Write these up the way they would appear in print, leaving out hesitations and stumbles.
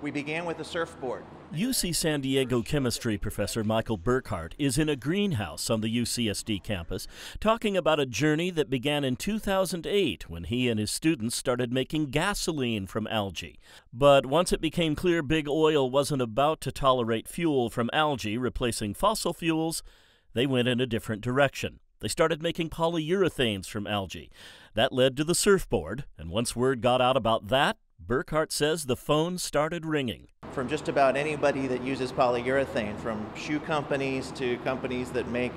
We began with a surfboard. UC San Diego chemistry professor Michael Burkhart is in a greenhouse on the UCSD campus talking about a journey that began in 2008 when he and his students started making gasoline from algae. But once it became clear big oil wasn't about to tolerate fuel from algae replacing fossil fuels, they went in a different direction. They started making polyurethanes from algae. That led to the surfboard, and once word got out about that, Burkhart says the phone started ringing. From just about anybody that uses polyurethane, from shoe companies to companies that make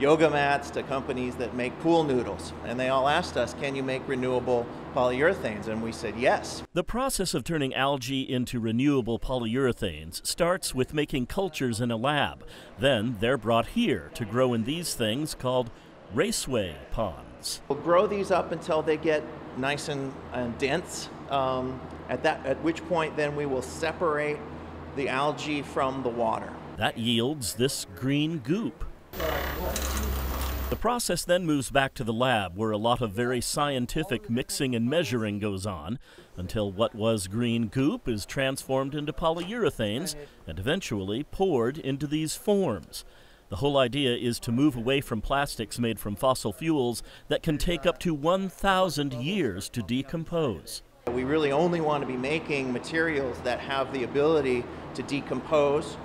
yoga mats to companies that make pool noodles. And they all asked us, can you make renewable polyurethanes? And we said yes. The process of turning algae into renewable polyurethanes starts with making cultures in a lab. Then they're brought here to grow in these things called raceway ponds. We'll grow these up until they get nice and dense. At which point then we will separate the algae from the water. That yields this green goop. The process then moves back to the lab where a lot of very scientific mixing and measuring goes on until what was green goop is transformed into polyurethanes and eventually poured into these forms. The whole idea is to move away from plastics made from fossil fuels that can take up to 1,000 years to decompose. We really only want to be making materials that have the ability to decompose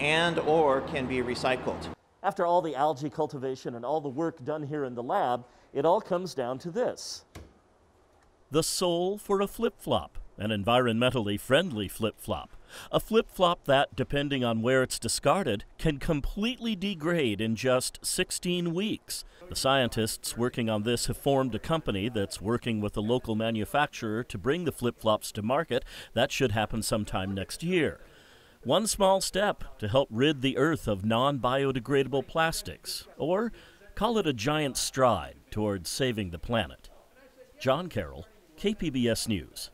and or can be recycled. After all the algae cultivation and all the work done here in the lab, it all comes down to this. The sole for a flip-flop, an environmentally friendly flip-flop. A flip-flop that, depending on where it's discarded, can completely degrade in just 16 weeks. The scientists working on this have formed a company that's working with a local manufacturer to bring the flip-flops to market. That should happen sometime next year. One small step to help rid the Earth of non-biodegradable plastics, or call it a giant stride towards saving the planet. John Carroll, KPBS News.